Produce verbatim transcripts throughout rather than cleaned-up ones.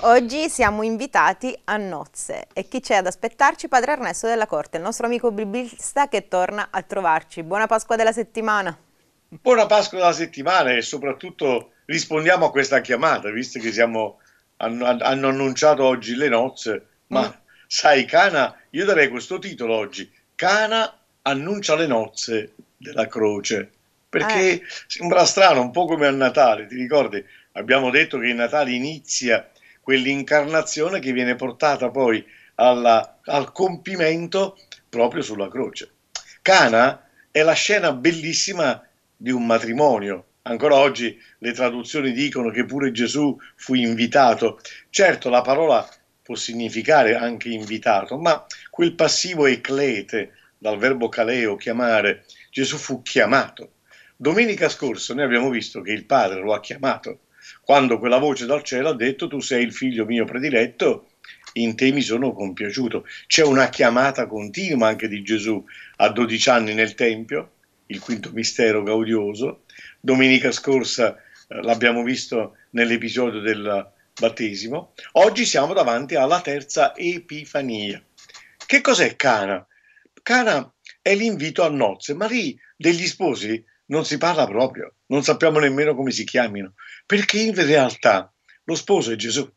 Oggi siamo invitati a nozze e chi c'è ad aspettarci? Padre Ernesto della Corte, il nostro amico biblista che torna a trovarci. Buona Pasqua della settimana. Buona Pasqua della settimana e soprattutto rispondiamo a questa chiamata, visto che siamo, hanno, hanno annunciato oggi le nozze, ma mm. sai Cana, io darei questo titolo oggi, Cana annuncia le nozze della croce, perché eh. sembra strano, un po' come a Natale, ti ricordi? Abbiamo detto che il Natale inizia quell'incarnazione che viene portata poi alla, al compimento proprio sulla croce. Cana è la scena bellissima di un matrimonio. Ancora oggi le traduzioni dicono che pure Gesù fu invitato. Certo, la parola può significare anche invitato, ma quel passivo eclete, dal verbo caleo, chiamare, Gesù fu chiamato. Domenica scorsa noi abbiamo visto che il Padre lo ha chiamato, quando quella voce dal cielo ha detto tu sei il figlio mio prediletto, in te mi sono compiaciuto. C'è una chiamata continua anche di Gesù a dodici anni nel Tempio, il quinto mistero gaudioso. Domenica scorsa eh, l'abbiamo visto nell'episodio del battesimo. Oggi siamo davanti alla terza Epifania. Che cos'è Cana? Cana è l'invito a nozze, ma lì degli sposi non si parla proprio, non sappiamo nemmeno come si chiamino, perché in realtà lo sposo è Gesù.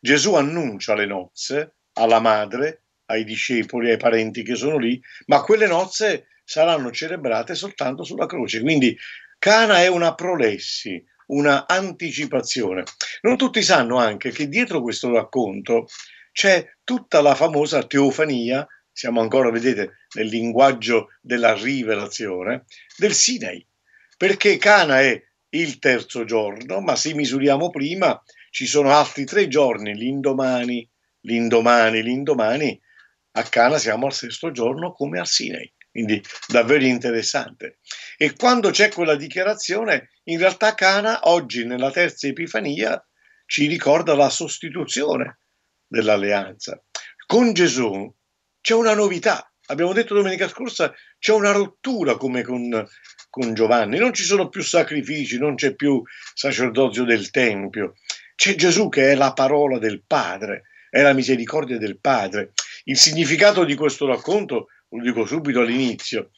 Gesù annuncia le nozze alla madre, ai discepoli, ai parenti che sono lì, ma quelle nozze saranno celebrate soltanto sulla croce. Quindi Cana è una prolessi, una anticipazione. Non tutti sanno anche che dietro questo racconto c'è tutta la famosa teofania, siamo ancora, vedete, nel linguaggio della rivelazione, del Sinai, perché Cana è il terzo giorno, ma se misuriamo prima ci sono altri tre giorni, l'indomani, l'indomani, l'indomani, a Cana siamo al sesto giorno come al Sinai, quindi davvero interessante. E quando c'è quella dichiarazione, in realtà Cana oggi nella terza Epifania ci ricorda la sostituzione dell'alleanza. Con Gesù c'è una novità, abbiamo detto domenica scorsa, c'è una rottura come con, con Giovanni, non ci sono più sacrifici, non c'è più sacerdozio del Tempio, c'è Gesù che è la parola del Padre, è la misericordia del Padre. Il significato di questo racconto, lo dico subito all'inizio,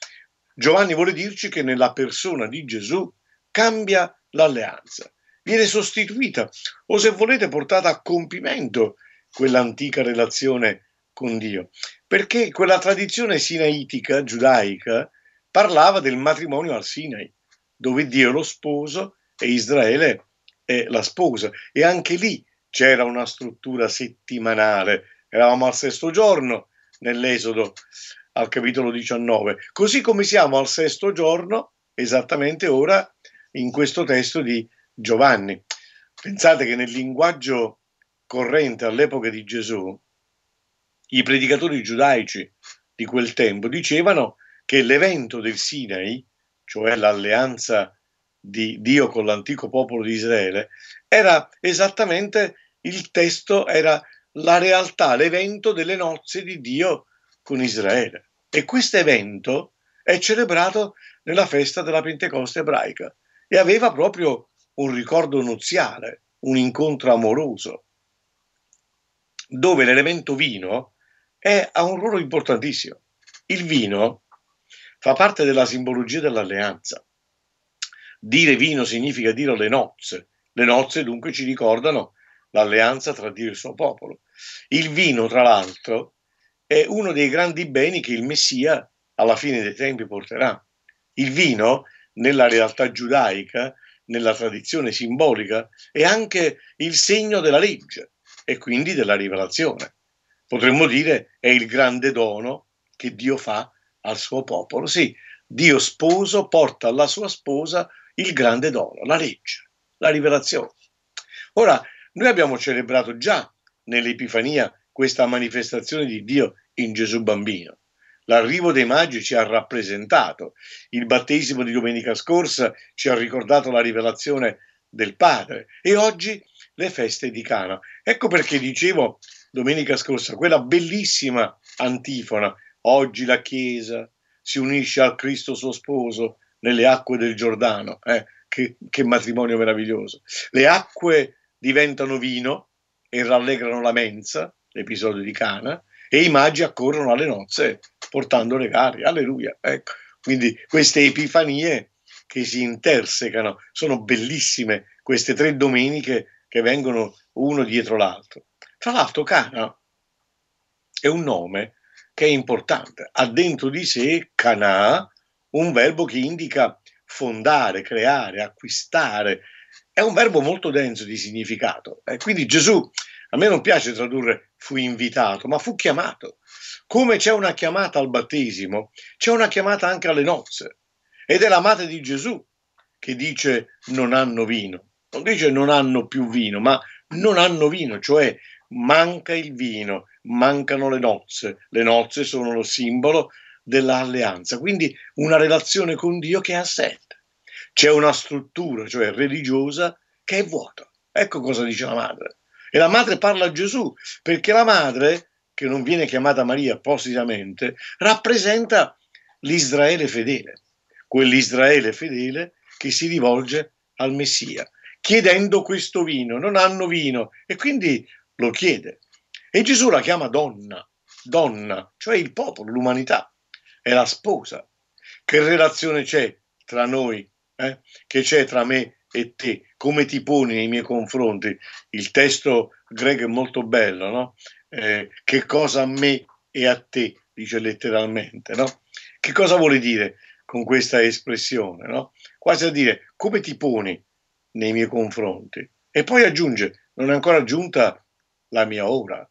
Giovanni vuole dirci che nella persona di Gesù cambia l'alleanza, viene sostituita o se volete portata a compimento quell'antica relazione con Dio, perché quella tradizione sinaitica, giudaica, parlava del matrimonio al Sinai, dove Dio è lo sposo e Israele è la sposa, e anche lì c'era una struttura settimanale, eravamo al sesto giorno nell'Esodo, al capitolo diciannove, così come siamo al sesto giorno, esattamente ora, in questo testo di Giovanni. Pensate che nel linguaggio corrente all'epoca di Gesù, i predicatori giudaici di quel tempo dicevano che l'evento del Sinai, cioè l'alleanza di Dio con l'antico popolo di Israele, era esattamente il testo, era la realtà, l'evento delle nozze di Dio con Israele. E questo evento è celebrato nella festa della Pentecoste ebraica e aveva proprio un ricordo nuziale, un incontro amoroso, dove l'elemento vino è, ha un ruolo importantissimo. Il vino fa parte della simbologia dell'alleanza. Dire vino significa dire le nozze. Le nozze dunque ci ricordano l'alleanza tra Dio e il suo popolo. Il vino, tra l'altro, è uno dei grandi beni che il Messia alla fine dei tempi porterà. Il vino, nella realtà giudaica, nella tradizione simbolica, è anche il segno della legge e quindi della rivelazione. Potremmo dire è il grande dono che Dio fa al suo popolo. Sì, Dio sposo porta alla sua sposa il grande dono, la legge, la rivelazione. Ora, noi abbiamo celebrato già nell'Epifania questa manifestazione di Dio in Gesù bambino. L'arrivo dei Magi ci ha rappresentato, il battesimo di domenica scorsa ci ha ricordato la rivelazione del Padre e oggi le feste di Cana. Ecco perché dicevo domenica scorsa quella bellissima antifona, oggi la Chiesa si unisce al Cristo suo sposo nelle acque del Giordano, eh, che, che matrimonio meraviglioso. Le acque diventano vino, e rallegrano la mensa, l'episodio di Cana, e i magi accorrono alle nozze portando regali, alleluia. Ecco. Quindi queste epifanie che si intersecano, sono bellissime queste tre domeniche che vengono uno dietro l'altro. Tra l'altro Cana è un nome che è importante, ha dentro di sé Cana, un verbo che indica fondare, creare, acquistare, è un verbo molto denso di significato. Eh, quindi Gesù, a me non piace tradurre fu invitato, ma fu chiamato. Come c'è una chiamata al battesimo, c'è una chiamata anche alle nozze. Ed è la madre di Gesù che dice non hanno vino. Non dice non hanno più vino, ma non hanno vino, cioè manca il vino, mancano le nozze. Le nozze sono lo simbolo dell'alleanza, quindi una relazione con Dio che è assente. C'è una struttura, cioè religiosa, che è vuota. Ecco cosa dice la madre. E la madre parla a Gesù, perché la madre, che non viene chiamata Maria appositamente, rappresenta l'Israele fedele. Quell'Israele fedele che si rivolge al Messia, chiedendo questo vino, non hanno vino, e quindi lo chiede. E Gesù la chiama donna, donna, cioè il popolo, l'umanità, è la sposa. Che relazione c'è tra noi, eh? Che c'è tra me e te? Come ti poni nei miei confronti? Il testo greco è molto bello, no? Eh, che cosa a me e a te, dice letteralmente, no? Che cosa vuole dire con questa espressione, no? Quasi a dire, come ti poni nei miei confronti? E poi aggiunge, non è ancora giunta la mia ora.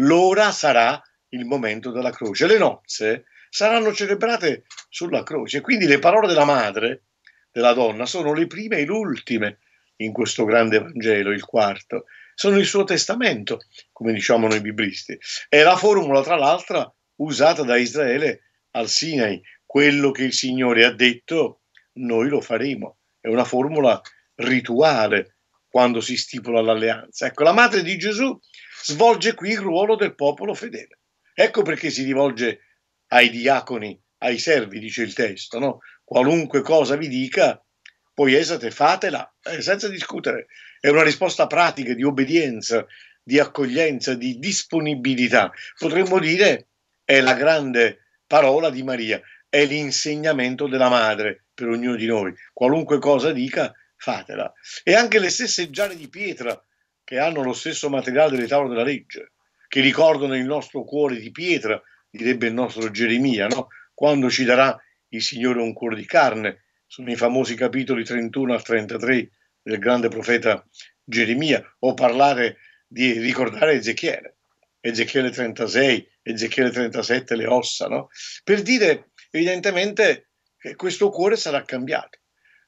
L'ora sarà il momento della croce. Le nozze saranno celebrate sulla croce. Quindi le parole della madre, della donna, sono le prime e le ultime in questo grande Vangelo, il quarto. Sono il suo testamento, come diciamo noi biblisti. È la formula, tra l'altro, usata da Israele al Sinai. Quello che il Signore ha detto, noi lo faremo. È una formula rituale quando si stipula l'alleanza. Ecco, la madre di Gesù svolge qui il ruolo del popolo fedele. Ecco perché si rivolge ai diaconi, ai servi, dice il testo, no? Qualunque cosa vi dica, poi esate, fatela, eh, senza discutere. È una risposta pratica di obbedienza, di accoglienza, di disponibilità. Potremmo dire è la grande parola di Maria. È l'insegnamento della madre per ognuno di noi. Qualunque cosa dica, fatela. E anche le stesse giare di pietra, che hanno lo stesso materiale delle tavole della legge, che ricordano il nostro cuore di pietra, direbbe il nostro Geremia, no? Quando ci darà il Signore un cuore di carne, sono i famosi capitoli trentuno al trentatré del grande profeta Geremia, o parlare di ricordare Ezechiele, Ezechiele trentasei, Ezechiele trentasette, le ossa, no? Per dire evidentemente questo cuore sarà cambiato.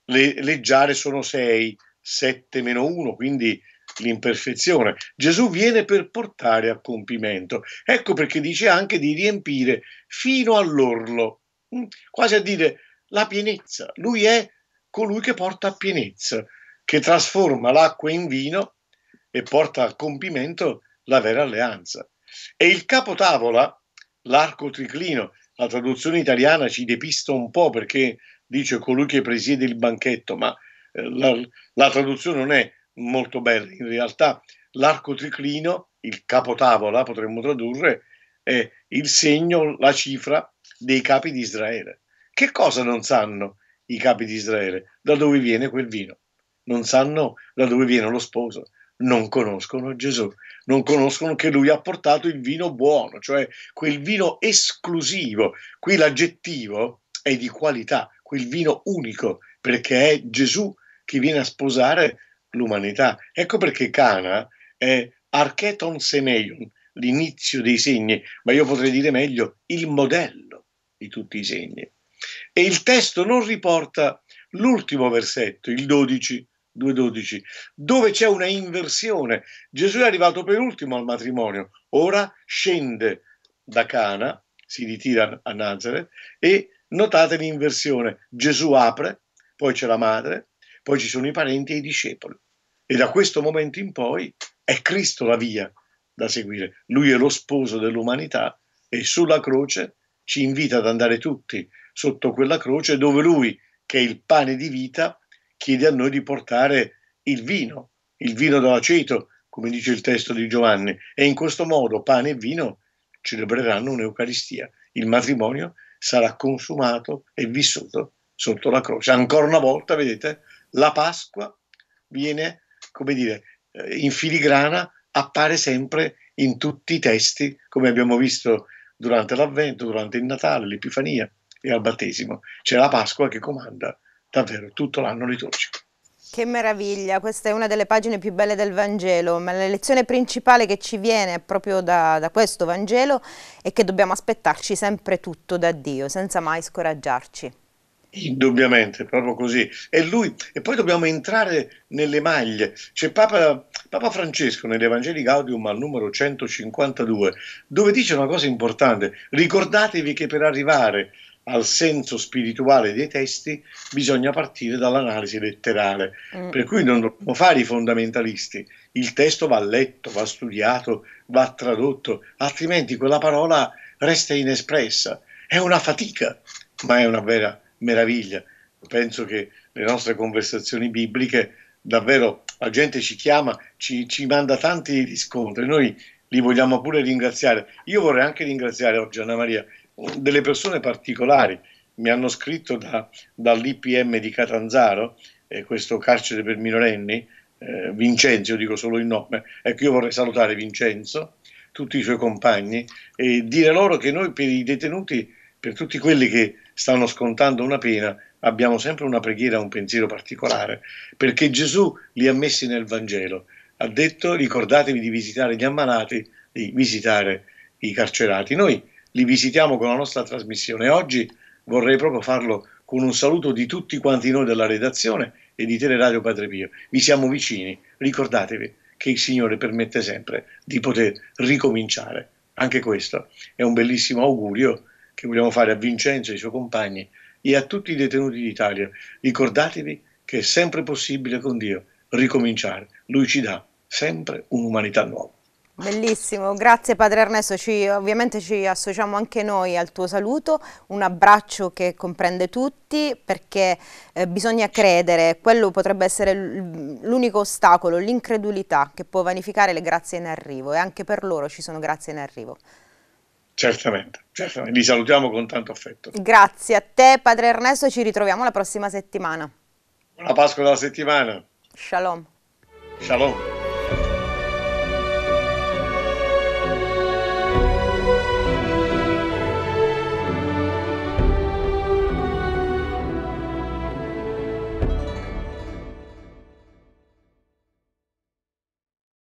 Le, le giare sono sei, sette meno uno, quindi l'imperfezione. Gesù viene per portare a compimento. Ecco perché dice anche di riempire fino all'orlo, quasi a dire la pienezza. Lui è colui che porta a pienezza, che trasforma l'acqua in vino e porta a compimento la vera alleanza. E il capotavola, l'arco triclino, la traduzione italiana ci depista un po' perché dice colui che presiede il banchetto, ma la, la traduzione non è molto bella. In realtà l'arco triclino, il capotavola, potremmo tradurre, è il segno, la cifra dei capi di Israele. Che cosa non sanno i capi di Israele? Da dove viene quel vino? Non sanno da dove viene lo sposo. Non conoscono Gesù, non conoscono che lui ha portato il vino buono, cioè quel vino esclusivo. Qui l'aggettivo è di qualità, quel vino unico, perché è Gesù che viene a sposare l'umanità. Ecco perché Cana è archeton semeion, l'inizio dei segni, ma io potrei dire meglio il modello di tutti i segni. E il testo non riporta l'ultimo versetto, il dodici, due dodici, dove c'è una inversione. Gesù è arrivato per ultimo al matrimonio, ora scende da Cana, si ritira a Nazareth, e notate l'inversione, Gesù apre, poi c'è la madre, poi ci sono i parenti e i discepoli, e da questo momento in poi è Cristo la via da seguire. Lui è lo sposo dell'umanità e sulla croce ci invita ad andare tutti sotto quella croce dove lui, che è il pane di vita, chiede a noi di portare il vino, il vino dell'aceto, come dice il testo di Giovanni, e in questo modo pane e vino celebreranno un'Eucaristia. Il matrimonio sarà consumato e vissuto sotto la croce. Ancora una volta, vedete, la Pasqua viene, come dire, in filigrana, appare sempre in tutti i testi, come abbiamo visto durante l'Avvento, durante il Natale, l'Epifania e al Battesimo. C'è la Pasqua che comanda davvero tutto l'anno liturgico. Che meraviglia, questa è una delle pagine più belle del Vangelo, ma la lezione principale che ci viene proprio da, da questo Vangelo è che dobbiamo aspettarci sempre tutto da Dio, senza mai scoraggiarci. Indubbiamente, proprio così. E lui, e poi dobbiamo entrare nelle maglie. C'è Papa, Papa Francesco negli Evangelii Gaudium al numero centocinquantadue, dove dice una cosa importante: ricordatevi che per arrivare al senso spirituale dei testi bisogna partire dall'analisi letterale, mm. per cui non dobbiamo fare i fondamentalisti. Il testo va letto, va studiato, va tradotto, altrimenti quella parola resta inespressa. È una fatica, ma è una vera meraviglia. Penso che le nostre conversazioni bibliche, davvero la gente ci chiama, ci, ci manda tanti riscontri, noi li vogliamo pure ringraziare. Io vorrei anche ringraziare oggi, Anna Maria, delle persone particolari. Mi hanno scritto da, dall'I P M di Catanzaro, eh, questo carcere per minorenni, eh, Vincenzo, io dico solo il nome, ecco, io vorrei salutare Vincenzo, tutti i suoi compagni, e dire loro che noi per i detenuti, per tutti quelli che stanno scontando una pena, abbiamo sempre una preghiera, un pensiero particolare, perché Gesù li ha messi nel Vangelo, ha detto: ricordatevi di visitare gli ammalati, di visitare i carcerati. Noi li visitiamo con la nostra trasmissione. Oggi vorrei proprio farlo con un saluto di tutti quanti noi della redazione e di Teleradio Padre Pio. Vi siamo vicini, ricordatevi che il Signore permette sempre di poter ricominciare. Anche questo è un bellissimo augurio che vogliamo fare a Vincenzo e ai suoi compagni e a tutti i detenuti d'Italia. Ricordatevi che è sempre possibile con Dio ricominciare. Lui ci dà sempre un'umanità nuova. Bellissimo, grazie Padre Ernesto, ci, ovviamente ci associamo anche noi al tuo saluto, un abbraccio che comprende tutti, perché eh, bisogna credere, quello potrebbe essere l'unico ostacolo, l'incredulità che può vanificare le grazie in arrivo, e anche per loro ci sono grazie in arrivo. Certamente, certamente, li salutiamo con tanto affetto. Grazie a te Padre Ernesto, ci ritroviamo la prossima settimana. Buona Pasqua della settimana. Shalom. Shalom.